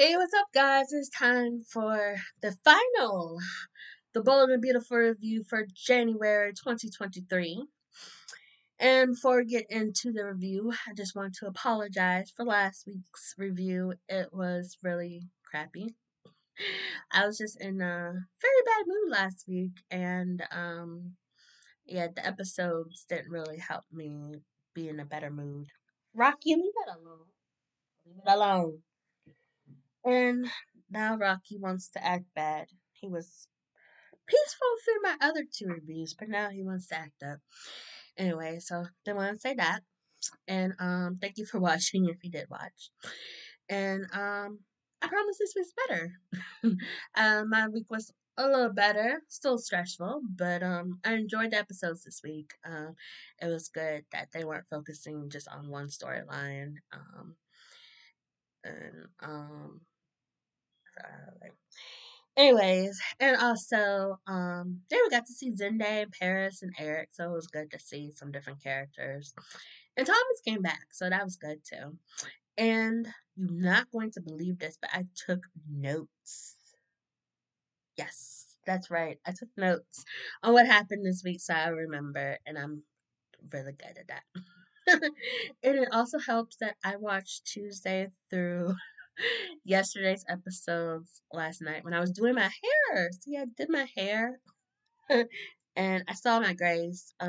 Hey, what's up, guys? It's time for the final The Bold and Beautiful review for January 2023. And before we get into the review, I just want to apologize for last week's review. It was really crappy. I was just in a very bad mood last week, and the episodes didn't really help me be in a better mood. Rocky, leave it alone. Leave it alone. And now Rocky wants to act bad. He was peaceful through my other two reviews, but now he wants to act up. Anyway, so didn't want to say that. And thank you for watching if you did watch. And I promise this week's better. My week was a little better, still stressful, but I enjoyed the episodes this week. It was good that they weren't focusing just on one storyline. Then we got to see Zende, Paris, and Eric, so it was good to see some different characters. And Thomas came back, so that was good too. And you're not going to believe this, but I took notes. Yes, that's right. I took notes on what happened this week, so I remember, and I'm really good at that. And it also helps that I watched Tuesday through yesterday's episodes last night when I was doing my hair. See, I did my hair and I saw my grays. I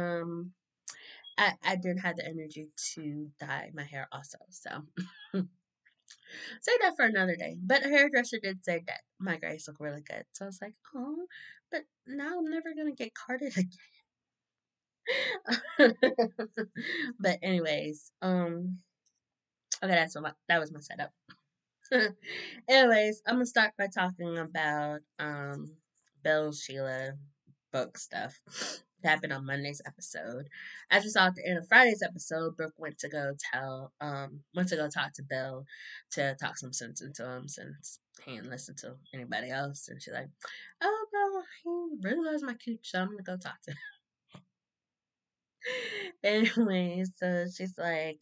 didn't have the energy to dye my hair also. So save that for another day. But the hairdresser did say that my grays look really good. So I was like, oh, but now I'm never going to get carded again. But anyways, okay, that was my setup. Anyways, I'm gonna start by talking about Bill, Sheila book stuff that happened on Monday's episode. As we saw at the end of Friday's episode, Brooke went to go talk to Bill to talk some sense into him since he didn't listen to anybody else, and she's like, "Oh, Bill, he really loves my cooch, so I'm gonna go talk to him." Anyway, so she's like,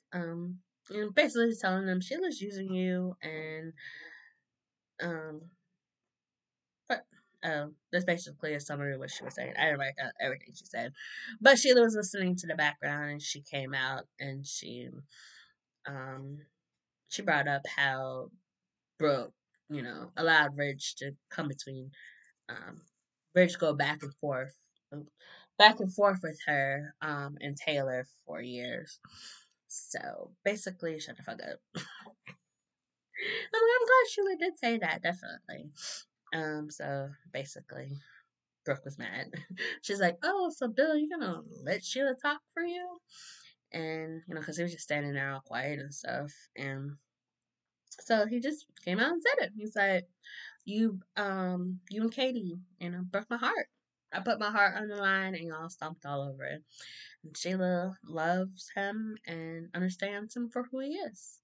basically telling them Sheila's using you, and that's basically a summary of what she was saying. I didn't write out everything she said, but Sheila was listening to the background, and she came out and she brought up how Brooke, allowed Ridge to come between, Ridge go back and forth with her and Taylor for years. So basically, shut the fuck up. I'm glad Sheila did say that, definitely. So basically, Brooke was mad. She's like, "Oh, so Bill, you're gonna let Sheila talk for you?" And because he was just standing there all quiet and stuff, and so he just came out and said it. He's like, "You and Katie, broke my heart. I put my heart on the line and y'all stomped all over it." And Sheila loves him and understands him for who he is.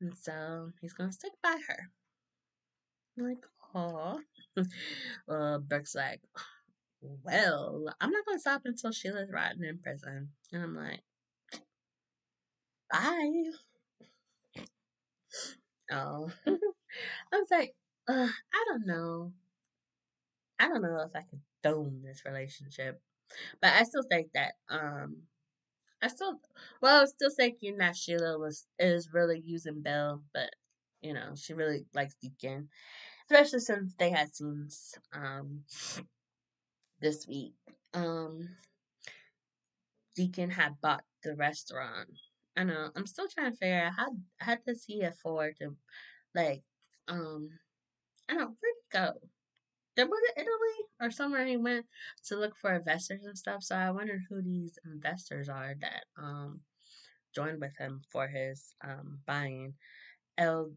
And so he's going to stick by her. I'm like, aw. Well, Brooke's like, "Well, I'm not going to stop until Sheila's rotting in prison." And I'm like, bye. Oh. I was like, I don't know if I can own this relationship, but I still think that I was still thinking that Sheila is really using Bill, but she really likes Deacon, especially since they had scenes this week. Deacon had bought the restaurant. I know I'm still trying to figure out how does he afford to, like, I don't know, where'd he go? There was it Italy or somewhere he went to look for investors and stuff. So I wonder who these investors are that joined with him for his buying. Il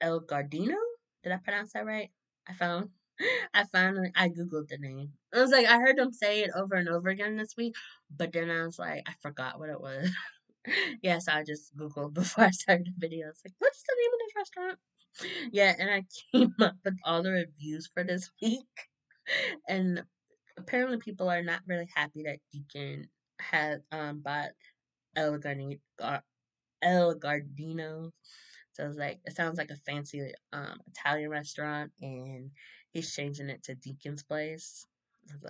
Giardino? Did I pronounce that right? I Googled the name. I was like, I heard them say it over and over again this week, but then I was like, I forgot what it was. Yes, I just Googled before I started the video. I was like, what's the name of this restaurant? Yeah, and I came up with all the reviews for this week, and apparently people are not really happy that Deacon had bought Il Giardino It sounds like a fancy Italian restaurant, and he's changing it to Deacon's Place. I was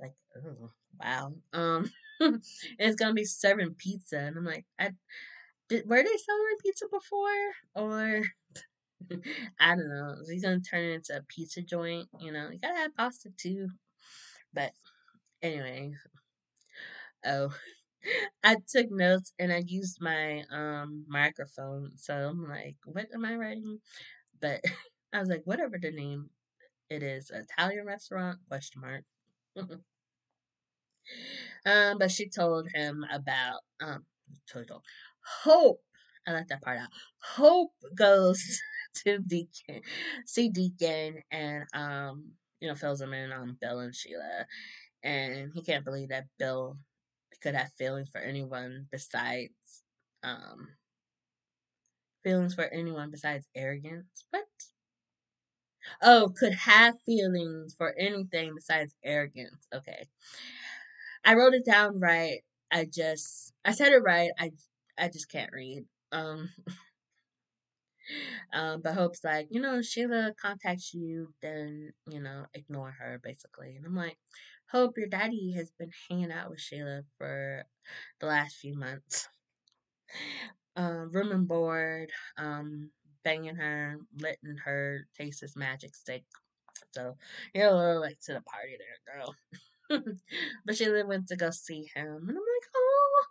like, oh, wow. And it's gonna be serving pizza, and I'm like, were they selling pizza before? Or I don't know. He's gonna turn it into a pizza joint. You know, you gotta have pasta too. But anyway, oh. I took notes and I used my microphone, so I'm like, what am I writing? But I was like, whatever the name it is, Italian restaurant ? But she told him about total Hope. I left that part out. Hope goes to see Deacon, and fills him in on Bill and Sheila, and he can't believe that Bill could have feelings for anyone besides arrogance. What? Oh, could have feelings for anything besides arrogance. Okay. I wrote it down right. I said it right. I just can't read. But Hope's like, Sheila contacts you, then, ignore her, basically. And I'm like, Hope, your daddy has been hanging out with Sheila for the last few months. Room and board, banging her, letting her taste his magic stick. So, you're a little late to the party there, girl. But Sheila went to go see him, and I'm like, oh.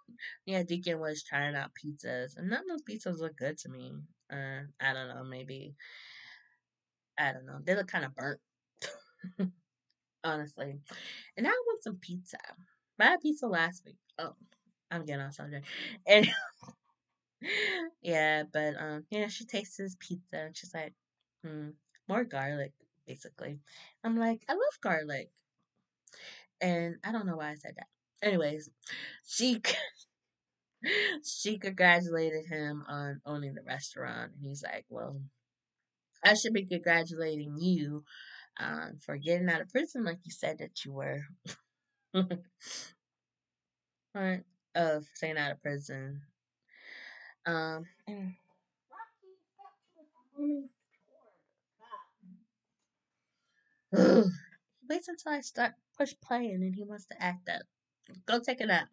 Yeah, Deacon was trying out pizzas, and none of those pizzas look good to me. I don't know, maybe. I don't know. They look kind of burnt. Honestly. And I want some pizza. I had pizza last week. Oh, I'm getting off subject. And yeah, but she tastes his pizza and she's like, more garlic, basically. I'm like, I love garlic. And I don't know why I said that. Anyways, she congratulated him on owning the restaurant, and he's like, well, I should be congratulating you for getting out of prison like you said that you were. Right? Oh, for staying out of prison. He waits until I start push play and then he wants to act up. Go take a nap.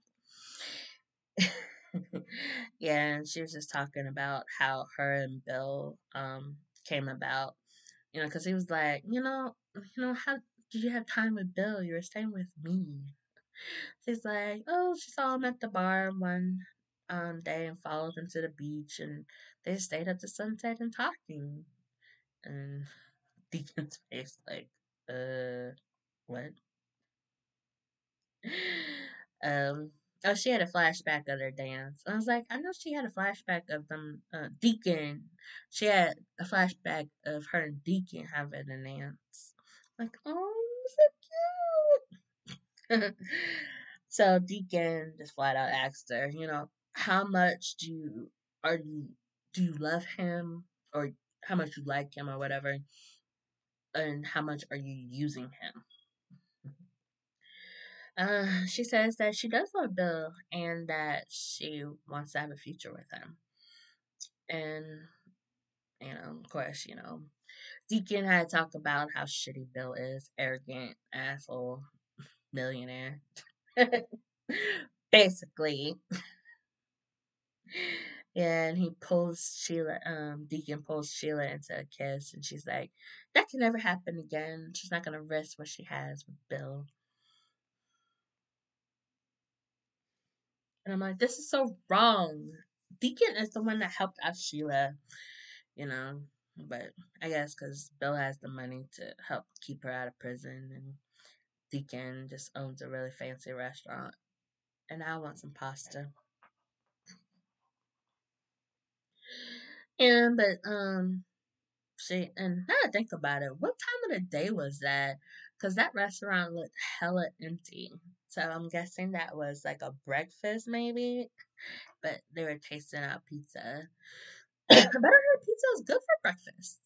Yeah, and she was just talking about how her and Bill came about, because he was like, how did you have time with Bill? You were staying with me. She's like, oh, she saw him at the bar one day and followed him to the beach, and they stayed up to sunset and talking. And Deacon's face like, what? Oh, she had a flashback of their dance. I was like, I know she had a flashback of them, Deacon. She had a flashback of her and Deacon having a dance. Like, oh, so cute. So Deacon just flat out asked her, how much do you love him, or how much you like him, or whatever, and how much are you using him? She says that she does love Bill and that she wants to have a future with him. And, of course, Deacon had talked about how shitty Bill is. Arrogant, asshole, millionaire. Basically. And he pulls Sheila, Deacon pulls Sheila into a kiss, and she's like, that can never happen again. She's not going to risk what she has with Bill. And I'm like, this is so wrong. Deacon is the one that helped out Sheila, But I guess because Bill has the money to help keep her out of prison. And Deacon just owns a really fancy restaurant. And I want some pasta. And, but, now I think about it, what time of the day was that? Because that restaurant looked hella empty. So I'm guessing that was like a breakfast maybe, but they were tasting out pizza. But I heard pizza is good for breakfast.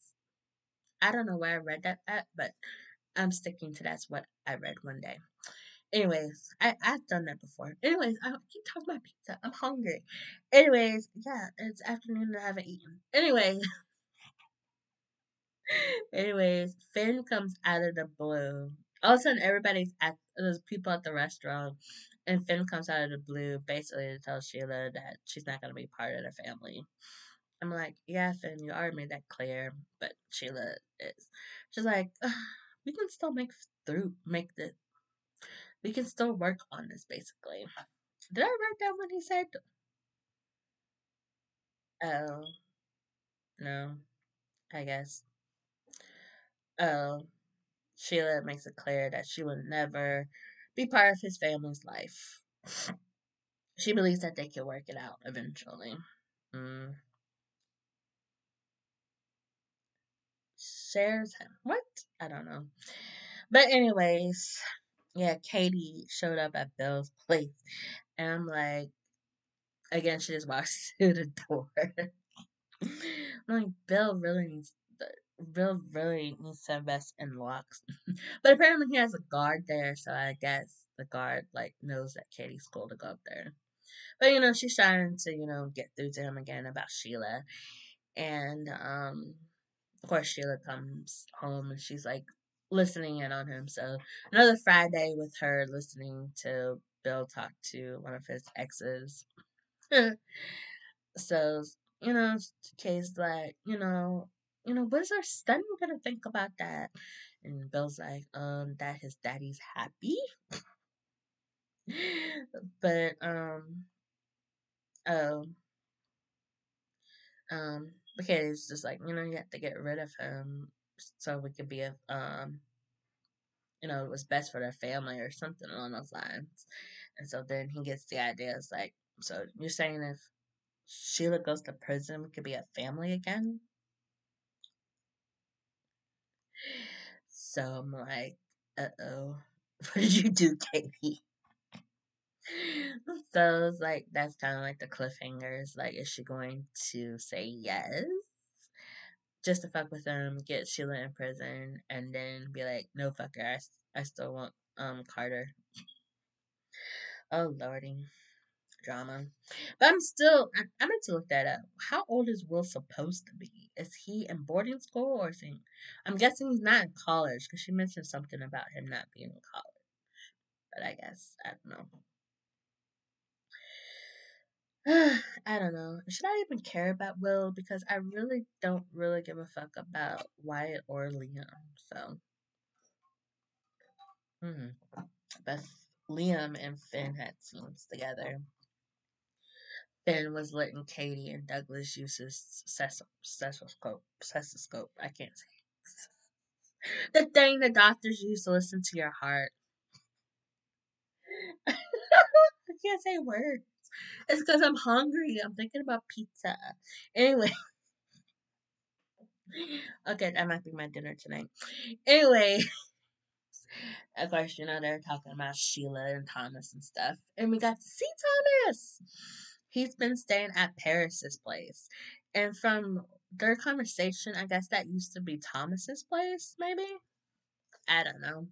I don't know where I read that at, but I'm sticking to that's what I read one day. Anyways, I've done that before. Anyways, I keep talking about pizza. I'm hungry. Anyways, yeah, it's afternoon and I haven't eaten. Anyways, Finn comes out of the blue. All of a sudden, there's people at the restaurant, and Finn comes out of the blue basically to tell Sheila that she's not going to be part of the family. I'm like, yeah, Finn, you already made that clear, but Sheila is. She's like, we can still make this. We can still work on this, basically. Did I write down what he said? Oh. No. I guess. Oh. Sheila makes it clear that she will never be part of his family's life. She believes that they can work it out eventually. Shares him. What? I don't know. But anyways, yeah, Katie showed up at Bill's place. And I'm like, again, she just walks through the door. I'm like, Bill really needs to invest in locks. But apparently he has a guard there, so I guess the guard, knows that Katie's cool to go up there. But, she's trying to, get through to him again about Sheila. And, of course, Sheila comes home and she's, listening in on him. So, another Friday with her listening to Bill talk to one of his exes. So, Katie's like, what is our son gonna think about that? And Bill's like, that his daddy's happy. But okay, it's just like, you have to get rid of him so we could be it was best for their family or something along those lines. And so then he gets the idea, it's like, so you're saying if Sheila goes to prison we could be a family again? So I'm like, uh-oh, what did you do, Katie? So it's like, that's kind of like the cliffhanger. It's like, is she going to say yes? Just to fuck with him, get Sheila in prison, and then be like, no, fucker, I still want Carter. Oh, lordy. Drama. But I meant to look that up. How old is Will supposed to be? Is he in boarding school or is he? I'm guessing he's not in college because she mentioned something about him not being in college. But I guess, I don't know. I don't know. Should I even care about Will? Because I really don't really give a fuck about Wyatt or Liam. So, But Liam and Finn had scenes together. Finn was letting Katie and Douglas use his stethoscope. I can't say. The thing the doctors use to listen to your heart. I can't say words. It's because I'm hungry. I'm thinking about pizza. Anyway. Okay, that might be my dinner tonight. Anyway. Of course, they're talking about Sheila and Thomas and stuff. And we got to see Thomas. He's been staying at Paris's place. And from their conversation, I guess that used to be Thomas's place, maybe? I don't know.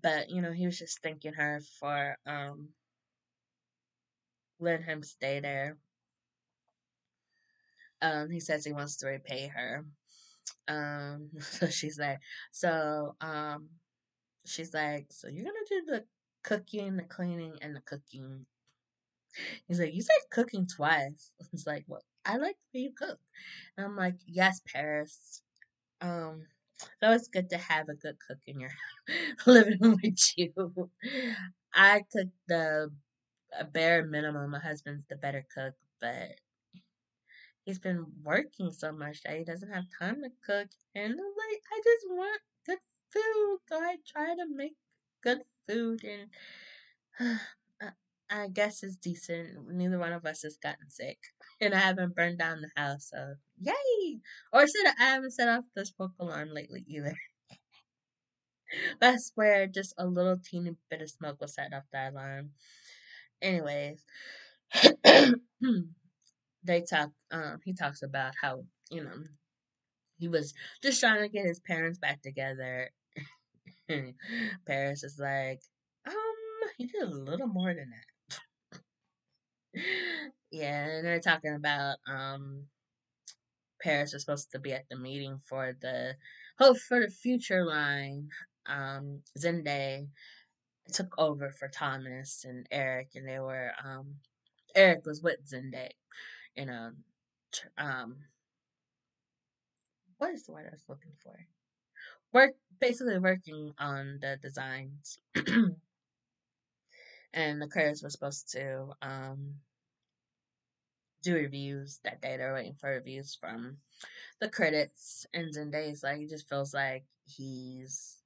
But, he was just thanking her for letting him stay there. He says he wants to repay her. So she's like, so you're going to do the cooking, the cleaning, and the cooking. He's like, you said cooking twice. He's like, well, I like the way you cook. And I'm like, yes, Paris. It's always good to have a good cook in your living room with you. I cook the bare minimum. My husband's the better cook, but he's been working so much that he doesn't have time to cook. And I'm like, I just want good food. So I try to make good food, and I guess it's decent. Neither one of us has gotten sick. And I haven't burned down the house, so yay! Or I haven't set off the smoke alarm lately either. But I swear, just a little teeny bit of smoke will set off that alarm. Anyways, he talks about how, he was just trying to get his parents back together. Paris is like, he did a little more than that. Yeah, and they're talking about Paris is supposed to be at the meeting for the Hope for the Future line. Zende took over for Thomas and Eric, and they were Eric was with Zende in a what is the word I was looking for? Basically working on the designs. And the credits were supposed to do reviews that day. They were waiting for reviews from the credits. And Zendaya's like, it just feels like he's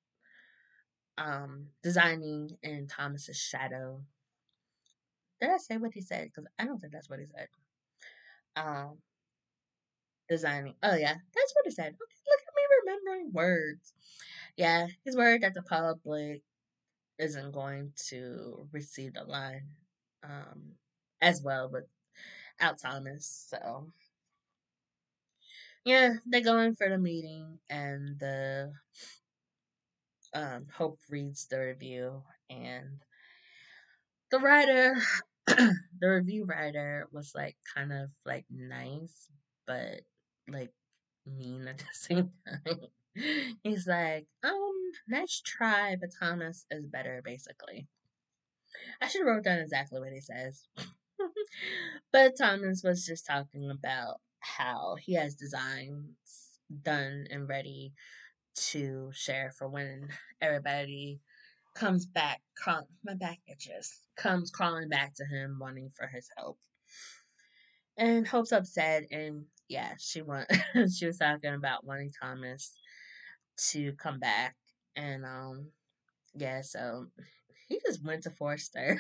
designing in Thomas's shadow. Did I say what he said? Because I don't think that's what he said. Designing. Oh, yeah. That's what he said. Okay, look at me remembering words. Yeah, he's worried that the public isn't going to receive the line as well without Thomas. So, yeah, they go in for the meeting, and the Hope reads the review, and the writer, the review writer was, like, kind of, like, nice, but, like, mean at the same time. He's like, nice try, but Thomas is better, basically. I should have wrote down exactly what he says. But Thomas was just talking about how he has designs done and ready to share for when everybody comes back, my back itches, comes crawling back to him wanting for his help. And Hope's upset, and yeah, she was talking about wanting Thomas to come back, and yeah, so he just went to Forrester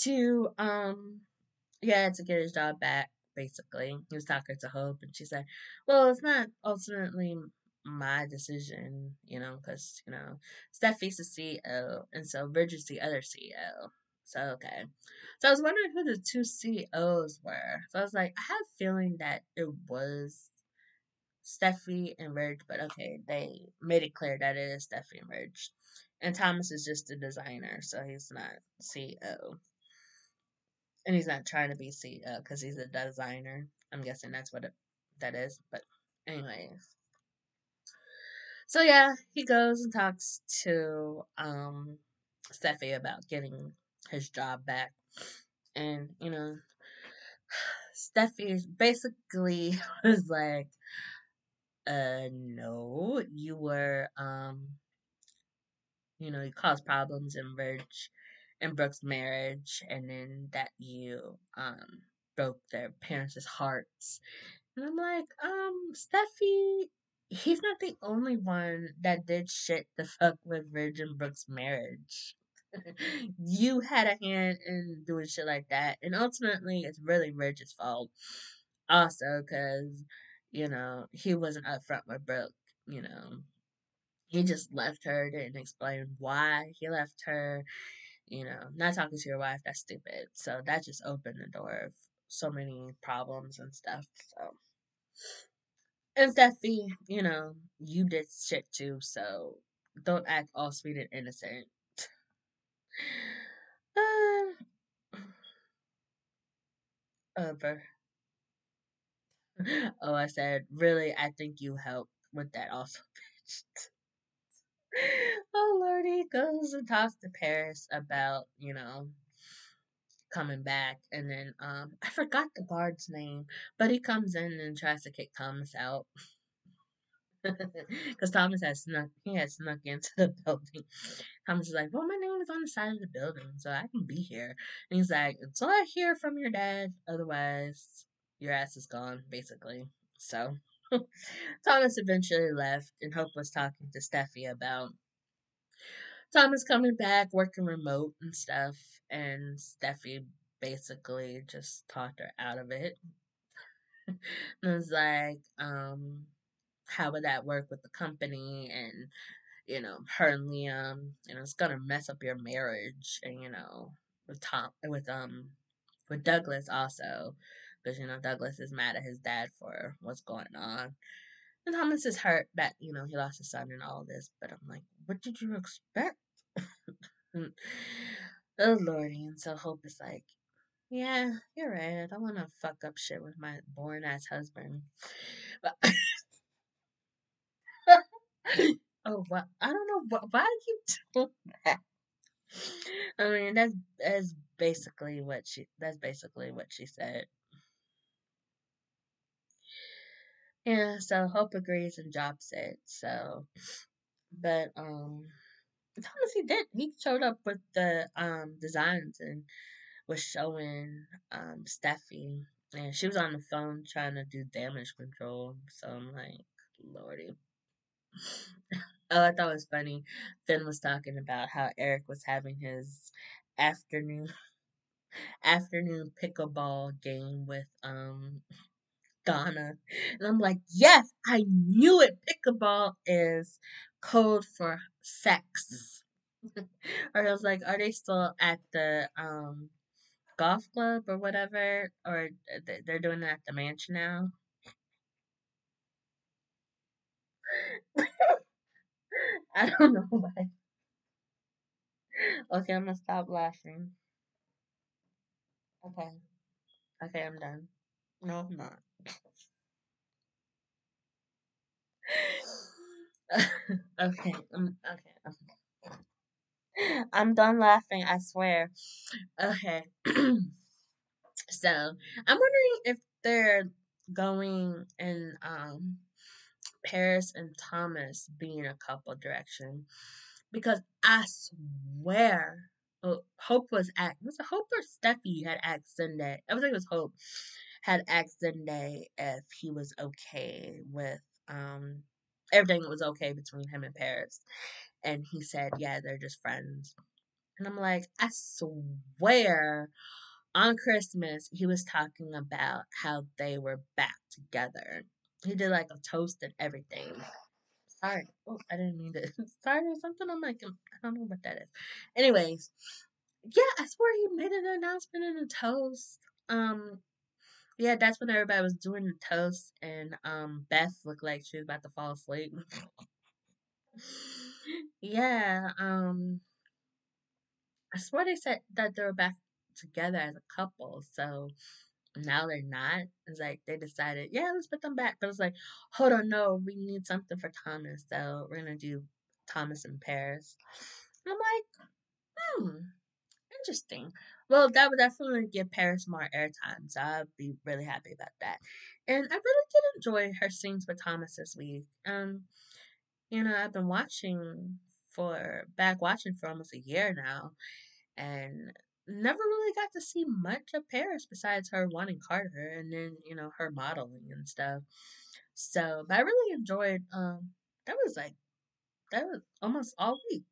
to get his job back, basically. He was talking to Hope, and she said, well, it's not ultimately my decision, you know, because, you know, Steffy's the CEO, and so Bridget's the other CEO. So, okay. So I was wondering who the two CEOs were. So I was like, I have a feeling that it was Steffy and Ridge, but okay, they made it clear that it is Steffy and Ridge. And Thomas is just a designer, so he's not CEO. And he's not trying to be CEO because he's a designer. I'm guessing that's what that is. But anyways. So yeah, he goes and talks to Steffy about getting his job back, and you know, Steffy basically was like, no, you were, you know, you caused problems in Verge and Brooke's marriage, and then that you broke their parents' hearts." And I'm like, Steffy, he's not the only one that did shit to fuck with Verge and Brooke's marriage. You had a hand in doing shit like that, and ultimately it's really Ridge's fault also, because, you know, he wasn't upfront with Brooke. You know, he just left her, didn't explain why he left her. You know, not talking to your wife, that's stupid. So that just opened the door of so many problems and stuff. So, and Steffy, you know, you did shit too, so don't act all sweet and innocent. Over. Oh, I said, really, I think you helped with that also, bitch. Oh, Lordy, goes and talks to Paris about, you know, coming back. And then, I forgot the guard's name, but he comes in and tries to kick Thomas out. Because Thomas had snuck into the building. Thomas is like, well, my name is on the side of the building, so I can be here. And he's like, until I hear from your dad, otherwise your ass is gone, basically. So Thomas eventually left, and Hope was talking to Steffy about Thomas coming back, working remote and stuff, and Steffy basically just talked her out of it. And was like, how would that work with the company, and, you know, her and Liam, you know, it's gonna mess up your marriage, and, you know, with Douglas also, because, you know, Douglas is mad at his dad for what's going on, and Thomas is hurt that, you know, he lost his son and all this, but I'm like, what did you expect? Oh, Lordy. And so Hope is like, yeah, you're right. I don't want to fuck up shit with my boring ass husband. But oh, well, I don't know. Why do you do that? I mean, that's basically what she said. Yeah, so Hope agrees and drops it. So, but Thomas, he showed up with the designs and was showing Steffy, and she was on the phone trying to do damage control. So I'm like, Lordy. Oh, I thought it was funny. Finn was talking about how Eric was having his afternoon pickleball game with Donna, and I'm like, yes, I knew it. Pickleball is code for sex. Or I was like, are they still at the golf club or whatever, or they're doing it at the mansion now? I don't know why. Okay, I'm gonna stop laughing. Okay, I'm done. No, I'm not. Okay. I'm done laughing, I swear. Okay. So, I'm wondering if they're going and Paris and Thomas being a couple direction, because I swear Hope was it Hope or Steffy had asked Zende, I think it was Hope, had asked Zende if he was okay with everything was okay between him and Paris, and he said yeah, they're just friends. And I'm like, I swear on Christmas he was talking about how they were back together. He did like a toast and everything. Sorry. Oh, I didn't mean to. Sorry or something. I'm like, I don't know what that is. Anyways, yeah, I swear he made an announcement and a toast. Yeah, that's when everybody was doing the toast, and Beth looked like she was about to fall asleep. Yeah, I swear they said that they were back together as a couple, so now they're not. It's like they decided, yeah, let's put them back. But it's like, hold on, no, we need something for Thomas, so we're gonna do Thomas and Paris. And I'm like, interesting. Well, that would definitely give Paris more airtime, so I'd be really happy about that. And I really did enjoy her scenes with Thomas this week. You know, I've been watching for almost a year now, and never really got to see much of Paris besides her wanting Carter, and then, you know, her modeling and stuff. So, but I really enjoyed, that was almost all week.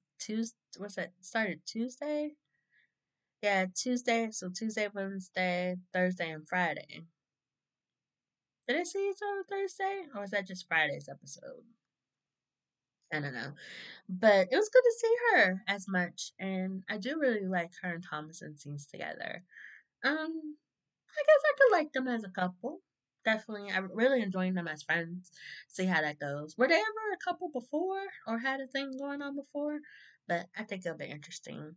Started Tuesday? Yeah, Tuesday. So Tuesday, Wednesday, Thursday, and Friday. Did I see each other Thursday? Or was that just Friday's episode? I don't know, but it was good to see her as much, and I do really like her and Thomas's scenes together. I guess I could like them as a couple. Definitely, I'm really enjoying them as friends. See how that goes. Were they ever a couple before, or had a thing going on before? But I think it'll be interesting.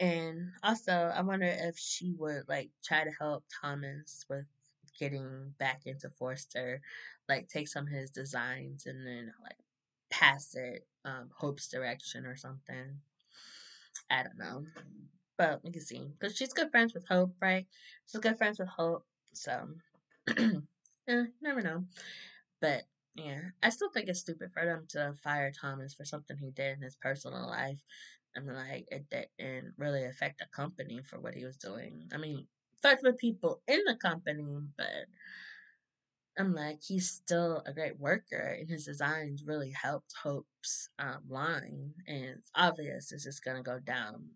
And also, I wonder if she would like try to help Thomas with getting back into Forrester, like take some of his designs and then like pass it Hope's direction or something. I don't know, but we can see, because she's good friends with Hope, right? She's good friends with Hope, so yeah, never know. But yeah, I still think it's stupid for them to fire Thomas for something he did in his personal life. I mean, like, it didn't really affect the company for what he was doing. I mean, fucked with people in the company, but I'm like, he's still a great worker, and his designs really helped Hope's line, and it's obvious it's just gonna go down.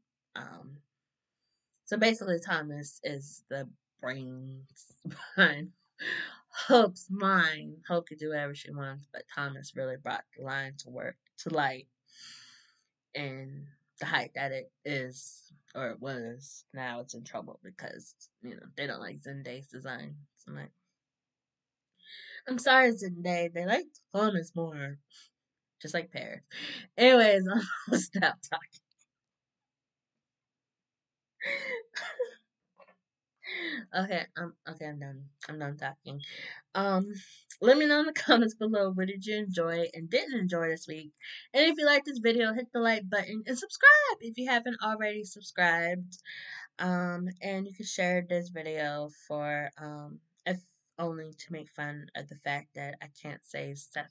So basically, Thomas is the brains behind Hope's line. Hope could do whatever she wants, but Thomas really brought the line to light, and the height that it is, or it was. Now it's in trouble because, you know, they don't like Zende's design. So I'm like, I'm sorry, Zende. They like Thomas more. Just like Paris. Anyways, I'll stop talking. Okay, I'm done. I'm done talking. Let me know in the comments below what did you enjoy and didn't enjoy this week. And if you like this video, hit the like button and subscribe if you haven't already subscribed. And you can share this video for if only to make fun of the fact that I can't say stuff.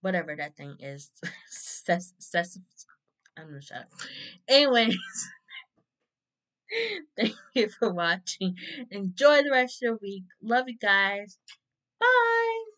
Whatever that thing is. I'm gonna shut up. Anyways. Thank you for watching. Enjoy the rest of your week. Love you guys. Bye.